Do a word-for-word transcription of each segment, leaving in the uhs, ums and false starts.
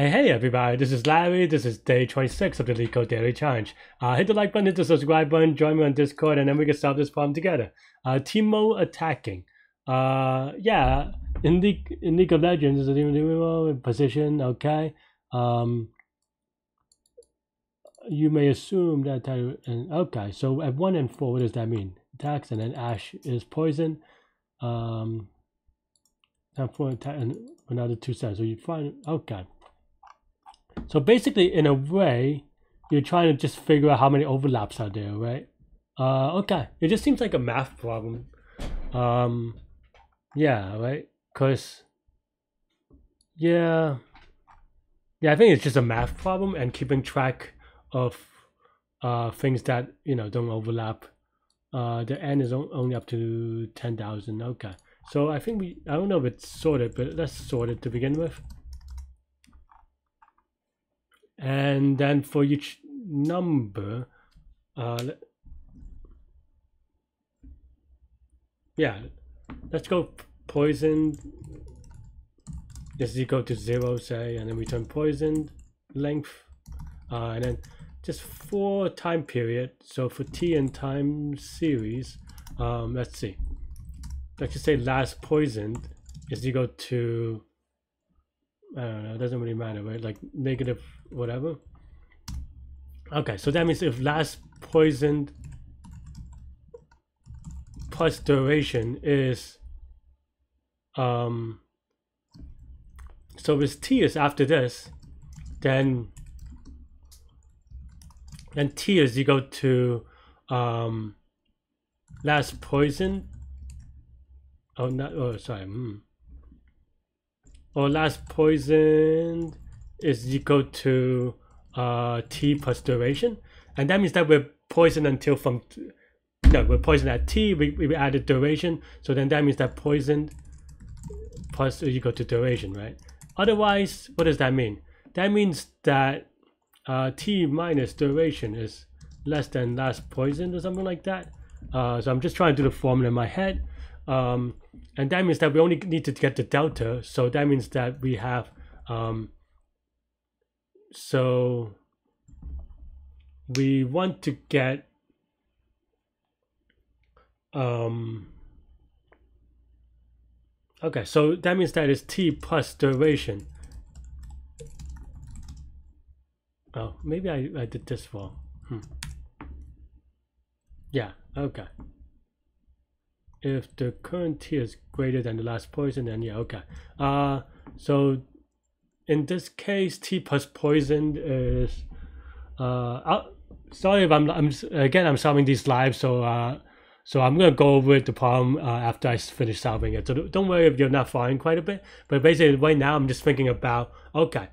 Hey hey everybody, this is Larry. This is day twenty-six of the Leetcode Daily Challenge. Uh, hit the like button, hit the subscribe button, join me on Discord, and then we can solve this problem together. Uh, Teemo attacking. Uh, yeah, in League, in League of Legends, is it even position? Okay. Um, you may assume that type of, and okay, so at one and four, what does that mean? Attacks, and then Ash is poison. Um, and four attack, and another two sides. So you find, okay. So basically, in a way, you're trying to just figure out how many overlaps are there, right? Uh, okay, it just seems like a math problem. Um, yeah, right? Because, yeah, yeah, I think it's just a math problem and keeping track of uh, things that, you know, don't overlap. Uh, the n is on, only up to ten thousand, okay. So I think we, I don't know if it's sorted, but let's sort it to begin with. And then for each number, uh, yeah, let's go poisoned is equal to zero, say, and then return poisoned length, uh, and then just for time period. So for t and time series, um, let's see, let's just say last poisoned is equal to, I don't know, it doesn't really matter, right? Like negative whatever. Okay, so that means if last poisoned plus duration is um so if t is after this, then then t is equal to um last poisoned, oh not oh sorry hmm. or last poisoned is equal to uh, t plus duration, and that means that we're poisoned until from no we're poisoned at t. We we added duration, so then that means that poisoned plus is equal to duration, right? Otherwise, what does that mean? That means that uh, t minus duration is less than last poisoned or something like that. Uh, so I'm just trying to do the formula in my head. Um, and that means that we only need to get the delta, so that means that we have um, so we want to get um, okay, so that means that is t plus duration. Oh, maybe I, I did this wrong. hmm. Yeah, okay. If the current t is greater than the last poison, then yeah, okay. Uh, so in this case, t plus poison is. Uh, I'll, sorry if I'm, I'm again I'm solving these live, so uh, so I'm gonna go over the problem uh, after I finish solving it. So don't worry if you're not following quite a bit. But basically, right now I'm just thinking about okay,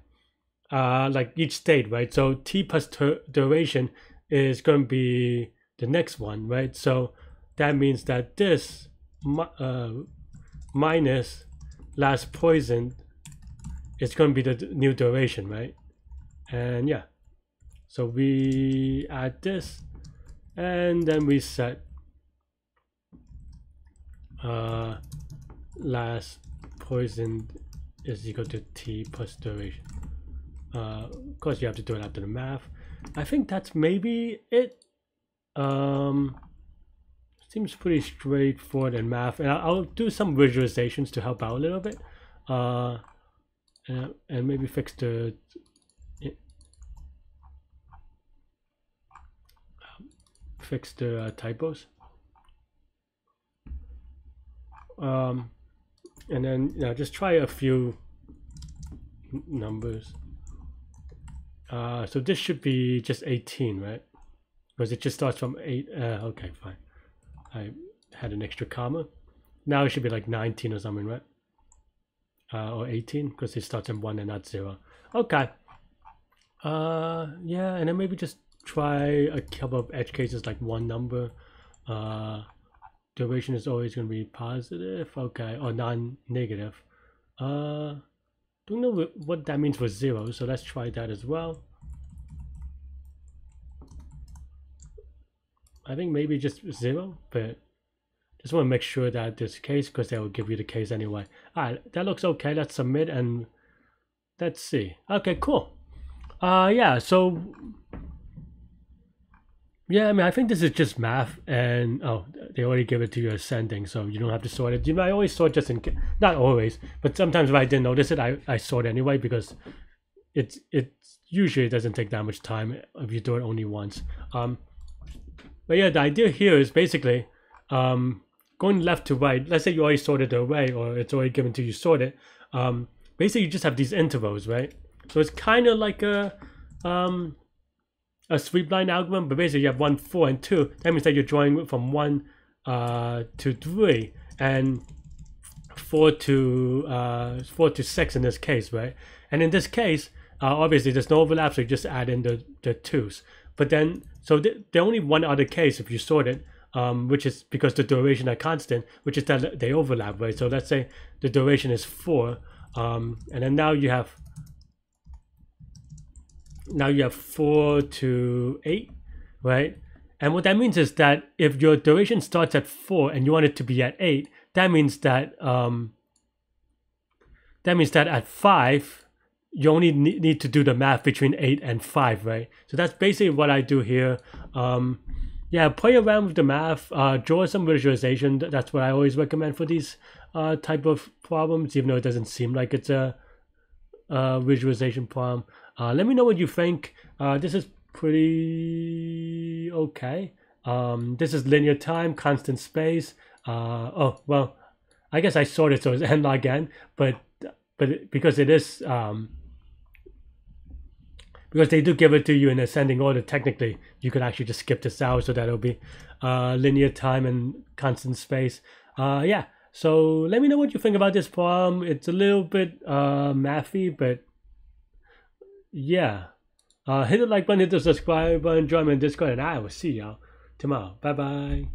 uh, like each state, right? So t plus duration is gonna be the next one, right? So that means that this uh, minus last poison is going to be the new duration, right? And yeah, so we add this, and then we set uh, last poison is equal to t plus duration. Uh, of course, you have to do it after the math. I think that's maybe it. Um, Seems pretty straightforward in math, and I'll do some visualizations to help out a little bit, uh, and, and maybe fix the. Fix the uh, typos, um, and then you know, just try a few numbers. Uh, so this should be just eighteen, right? Because it just starts from eight. Uh, okay, fine. I had an extra comma. Now it should be like nineteen or something, right? Uh, or eighteen, because it starts in one and not zero. Okay. Uh, yeah, and then maybe just try a couple of edge cases, like one number. Uh, duration is always going to be positive, okay, or non-negative. Uh, don't know what that means for zero, so let's try that as well. I think maybe just zero, but just want to make sure that this case, because they will give you the case anyway. All right, that looks okay. Let's submit, and Let's see. Okay, cool. Uh, yeah, so... Yeah, I mean, I think this is just math, and oh, they already give it to you ascending, so you don't have to sort it. You know, I always sort just in case, not always, but sometimes if I didn't notice it, I, I sort anyway, because it, it usually doesn't take that much time if you do it only once. Um, but yeah, the idea here is basically um, going left to right. Let's say you already sorted the array, or it's already given to you sorted. Um, basically, you just have these intervals, right? So it's kind of like a... Um, a sweep line algorithm, but basically you have one, four, and two. That means that you're drawing from one uh, to three and four to uh, four to six in this case, right? And in this case, uh, obviously there's no overlap, so you just add in the, the twos. But then, so the, the only one other case if you sort it, um, which is because the duration are constant, which is that they overlap, right? So let's say the duration is four, um, and then now you have now you have four to eight, right? And what that means is that if your duration starts at four and you want it to be at eight, that means that um, that means that at five you only need to do the math between eight and five, right? So that's basically what I do here. Um, yeah, play around with the math, uh, draw some visualization. That's what I always recommend for these uh, type of problems, even though it doesn't seem like it's a, a visualization problem. Uh, let me know what you think. Uh, this is pretty okay. Um, this is linear time, constant space. Uh, oh, well, I guess I sorted, so it's n log n, but, but because it is, um, because they do give it to you in ascending order, technically, you could actually just skip this out, so that'll be uh, linear time and constant space. Uh, yeah, so let me know what you think about this problem. It's a little bit uh, mathy, but yeah, uh, hit the like button, hit the subscribe button, join me on Discord, and I will see y'all tomorrow. Bye bye.